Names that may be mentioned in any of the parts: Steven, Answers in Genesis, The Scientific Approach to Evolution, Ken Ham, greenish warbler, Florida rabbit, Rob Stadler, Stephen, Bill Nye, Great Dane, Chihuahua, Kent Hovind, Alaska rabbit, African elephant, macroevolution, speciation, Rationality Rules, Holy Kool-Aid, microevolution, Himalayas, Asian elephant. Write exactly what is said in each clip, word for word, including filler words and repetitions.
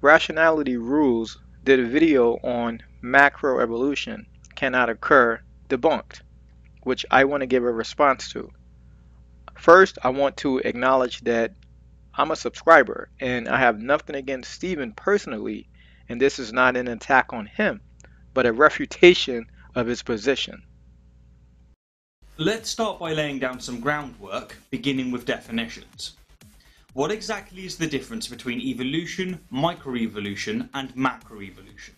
Rationality Rules did a video on macroevolution cannot occur debunked, which I want to give a response to. First, I want to acknowledge that I'm a subscriber and I have nothing against Steven personally, and this is not an attack on him, but a refutation of his position. Let's start by laying down some groundwork, beginning with definitions. What exactly is the difference between evolution, microevolution, and macroevolution?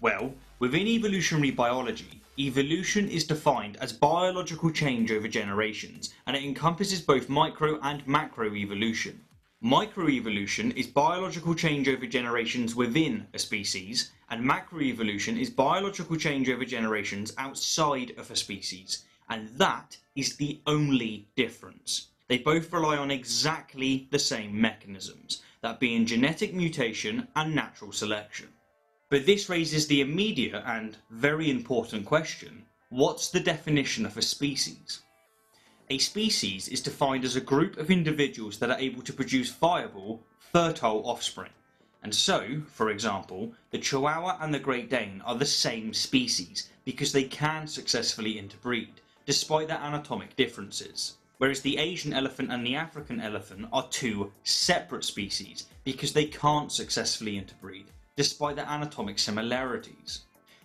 Well, within evolutionary biology, evolution is defined as biological change over generations, and it encompasses both micro and macroevolution. Microevolution is biological change over generations within a species, and macroevolution is biological change over generations outside of a species, and that is the only difference. They both rely on exactly the same mechanisms, that being genetic mutation and natural selection. But this raises the immediate and very important question, what's the definition of a species? A species is defined as a group of individuals that are able to produce viable, fertile offspring. And so, for example, the Chihuahua and the Great Dane are the same species because they can successfully interbreed, despite their anatomic differences. Whereas the Asian elephant and the African elephant are two separate species because they can't successfully interbreed, despite their anatomic similarities.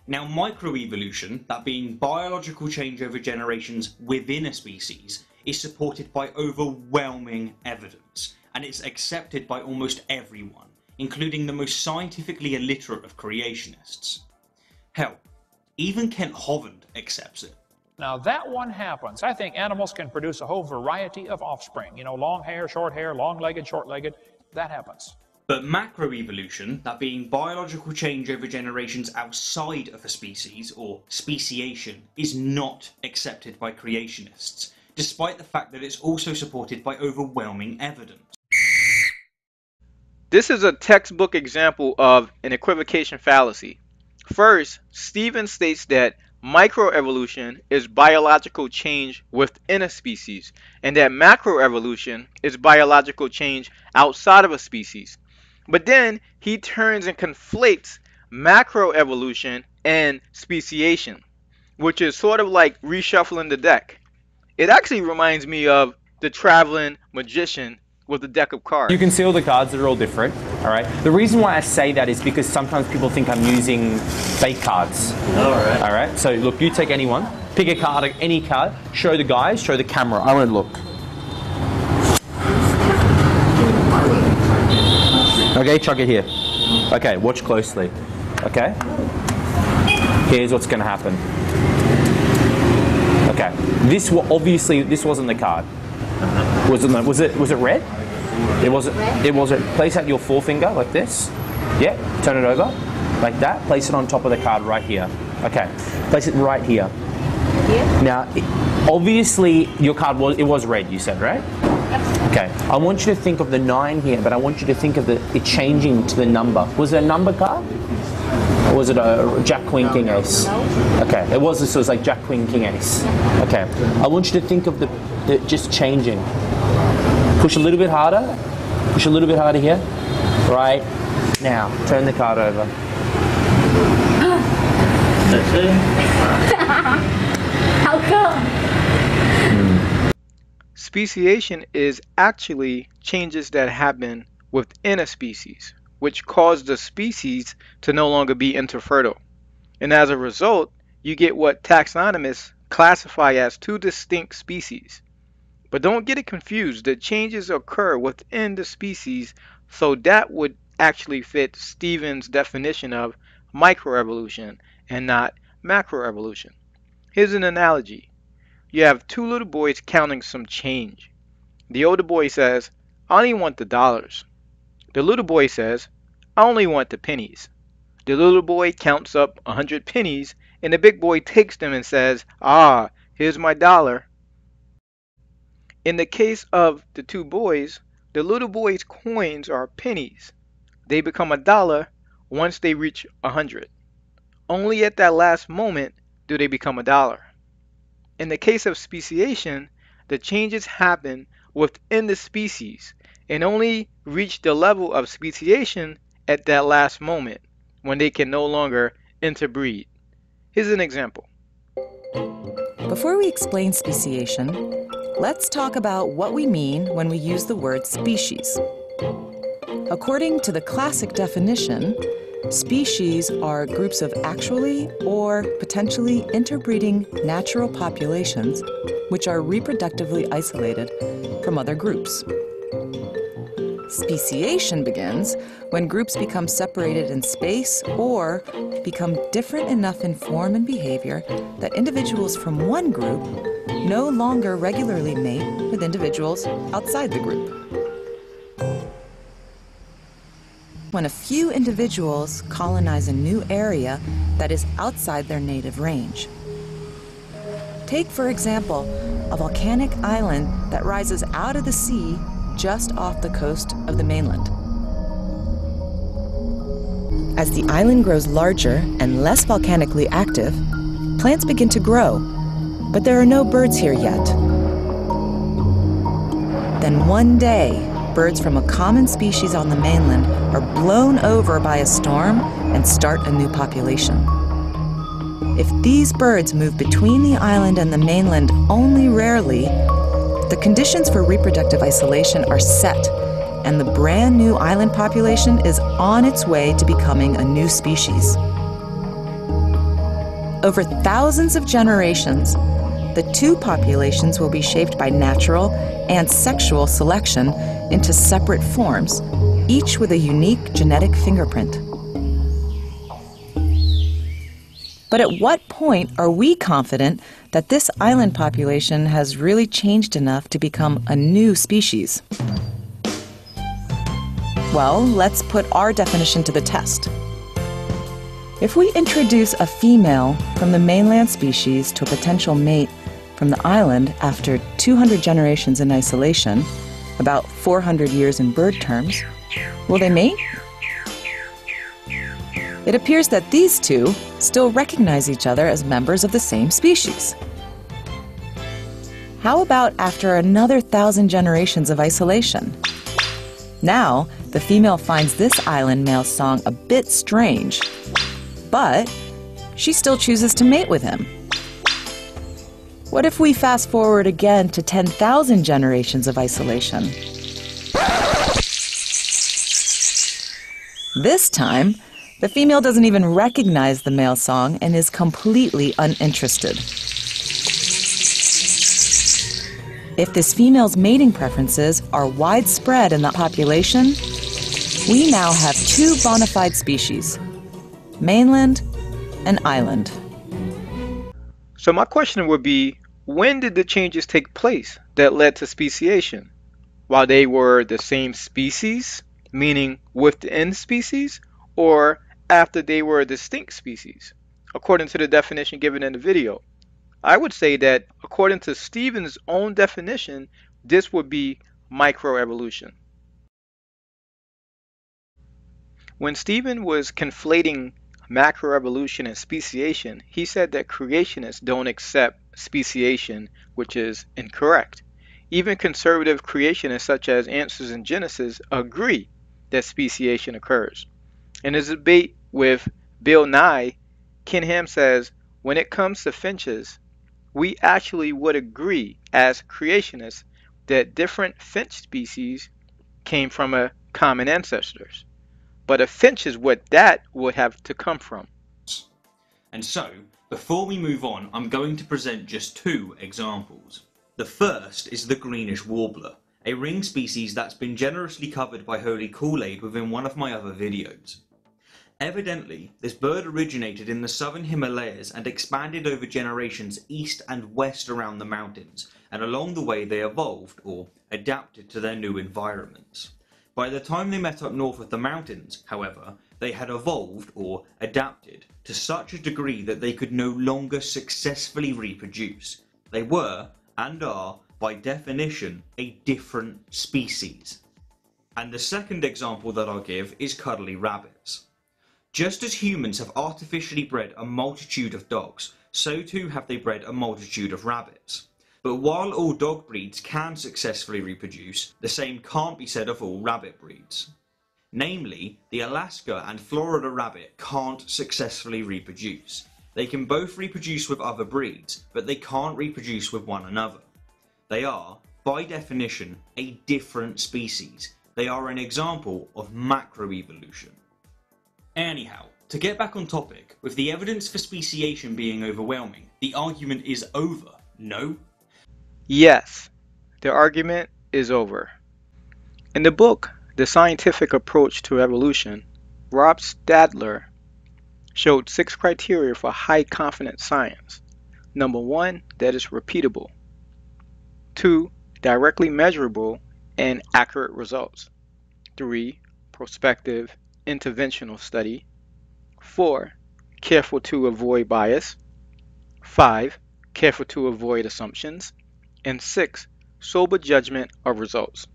Now, microevolution, that being biological change over generations within a species, is supported by overwhelming evidence, and it's accepted by almost everyone, including the most scientifically illiterate of creationists. Hell, even Kent Hovind accepts it. Now that one happens. I think animals can produce a whole variety of offspring. You know, long hair, short hair, long-legged, short-legged, that happens. But macroevolution, that being biological change over generations outside of a species, or speciation, is not accepted by creationists, despite the fact that it's also supported by overwhelming evidence. This is a textbook example of an equivocation fallacy. First, Stephen states that microevolution is biological change within a species, and that macroevolution is biological change outside of a species. But then he turns and conflates macroevolution and speciation, which is sort of like reshuffling the deck. It actually reminds me of the traveling magician with a deck of cards. You can see all the cards that are all different. All right. The reason why I say that is because sometimes people think I'm using fake cards. All right. All right. So look, you take anyone, pick a card, any card, show the guys, show the camera. I won't look. Okay, chuck it here. Okay, watch closely. Okay. Here's what's going to happen. Okay. This obviously this wasn't the card. Was it? Was it? Was it red? It wasn't, it wasn't, place out your forefinger like this, yeah, turn it over, like that, place it on top of the card right here, okay, place it right here. Yeah. Now, it, obviously your card was, it was red, you said, right? Yep. Okay, I want you to think of the nine here, but I want you to think of the, it changing to the number. Was it a number card? Or was it a Jack, Queen, King, Ace? Okay, it was, this was like Jack, Queen, King, Ace. Okay, I want you to think of the, the just changing. Push a little bit harder, push a little bit harder here, right now, turn the card over. How come? Speciation is actually changes that happen within a species, which cause the species to no longer be interfertile. And as a result, you get what taxonomists classify as two distinct species. But don't get it confused, the changes occur within the species, so that would actually fit Stephen's definition of microevolution and not macroevolution. Here's an analogy. You have two little boys counting some change. The older boy says, I only want the dollars. The little boy says, I only want the pennies. The little boy counts up a hundred pennies, and the big boy takes them and says, ah, here's my dollar. In the case of the two boys, the little boy's coins are pennies. They become a dollar once they reach a hundred. Only at that last moment do they become a dollar. In the case of speciation, the changes happen within the species and only reach the level of speciation at that last moment when they can no longer interbreed. Here's an example. Before we explain speciation, let's talk about what we mean when we use the word species. According to the classic definition, species are groups of actually or potentially interbreeding natural populations which are reproductively isolated from other groups. Speciation begins when groups become separated in space or become different enough in form and behavior that individuals from one group no longer regularly mate with individuals outside the group. When a few individuals colonize a new area that is outside their native range. Take, for example, a volcanic island that rises out of the sea just off the coast of the mainland. As the island grows larger and less volcanically active, plants begin to grow, but there are no birds here yet. Then one day, birds from a common species on the mainland are blown over by a storm and start a new population. If these birds move between the island and the mainland only rarely, the conditions for reproductive isolation are set, and the brand new island population is on its way to becoming a new species. Over thousands of generations, the two populations will be shaped by natural and sexual selection into separate forms, each with a unique genetic fingerprint. But at what point are we confident that this island population has really changed enough to become a new species? Well, let's put our definition to the test. If we introduce a female from the mainland species to a potential mate from the island after two hundred generations in isolation, about four hundred years in bird terms, will they mate? It appears that these two still recognize each other as members of the same species. How about after another thousand generations of isolation? Now, the female finds this island male song a bit strange, but she still chooses to mate with him. What if we fast forward again to ten thousand generations of isolation? This time, the female doesn't even recognize the male song and is completely uninterested. If this female's mating preferences are widespread in the population, we now have two bona fide species, mainland and island. So my question would be, when did the changes take place that led to speciation? While they were the same species, meaning within species, or after they were a distinct species, according to the definition given in the video? I would say that according to Stephen's own definition, this would be microevolution. When Stephen was conflating macroevolution and speciation, he said that creationists don't accept speciation, which is incorrect. Even conservative creationists such as Answers in Genesis agree that speciation occurs. In his debate with Bill Nye, Ken Ham says, when it comes to finches, we actually would agree as creationists that different finch species came from a common ancestors. But a finch is what that would have to come from. And so, before we move on, I'm going to present just two examples. The first is the greenish warbler, a ring species that's been generously covered by Holy Kool-Aid within one of my other videos. Evidently, this bird originated in the southern Himalayas and expanded over generations east and west around the mountains, and along the way they evolved, or adapted to their new environments. By the time they met up north of the mountains, however, they had evolved, or adapted, to such a degree that they could no longer successfully reproduce. They were, and are, by definition, a different species. And the second example that I'll give is cuddly rabbits. Just as humans have artificially bred a multitude of dogs, so too have they bred a multitude of rabbits. But while all dog breeds can successfully reproduce, the same can't be said of all rabbit breeds. Namely, the Alaska and Florida rabbit can't successfully reproduce. They can both reproduce with other breeds, but they can't reproduce with one another. They are, by definition, a different species. They are an example of macroevolution. Anyhow, to get back on topic, with the evidence for speciation being overwhelming, the argument is over, no? Yes, the argument is over. In the book, The Scientific Approach to Evolution, Rob Stadler showed six criteria for high-confidence science. Number one, that it's repeatable. Two, directly measurable and accurate results. Three, prospective interventional study. Four, careful to avoid bias. Five, careful to avoid assumptions. And six, sober judgment of results.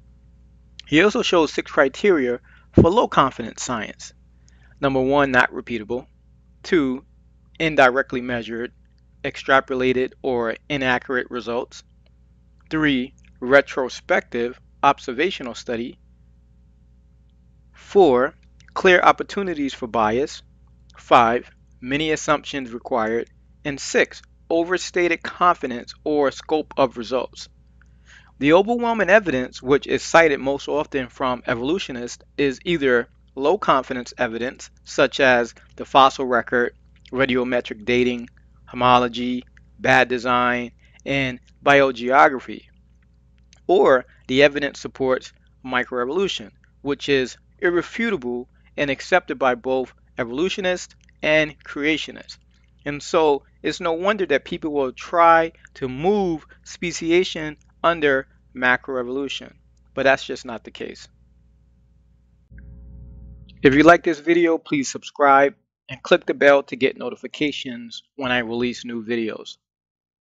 He also shows six criteria for low-confidence science. Number one, not repeatable. Two, indirectly measured, extrapolated, or inaccurate results. Three, retrospective, observational study. Four, clear opportunities for bias. Five, many assumptions required. And six, overstated confidence or scope of results. The overwhelming evidence, which is cited most often from evolutionists, is either low confidence evidence, such as the fossil record, radiometric dating, homology, bad design, and biogeography, or the evidence supports microevolution, which is irrefutable and accepted by both evolutionists and creationists. And so it's no wonder that people will try to move speciation under macroevolution, but that's just not the case. If you like this video, please subscribe and click the bell to get notifications when I release new videos.